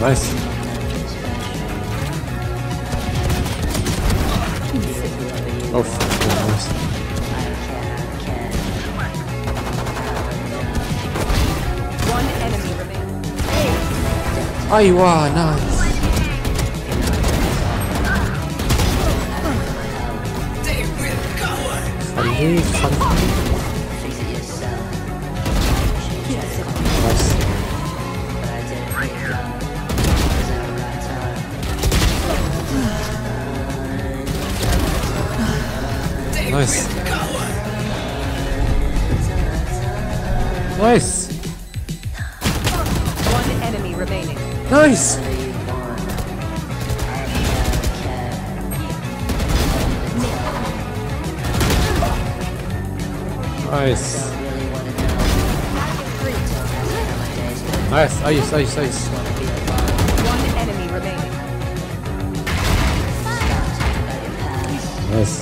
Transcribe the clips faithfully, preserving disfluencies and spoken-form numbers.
Nice. Oh, fuck. Nice. أيوة نايس. خليك خليك بس. نايس نايس نايس نايس نايس ايس ايس ايس نايس.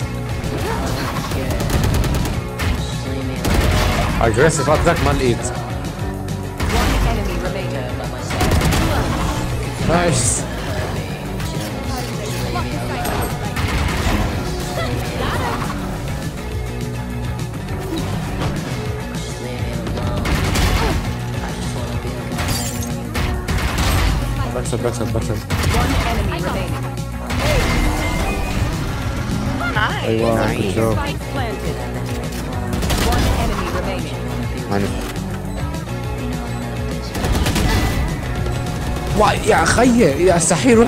Aggressive attack man eat. Nice. Backside, backside, backside. Hey, wow, good job. Nice. يا أخي يستحيل روح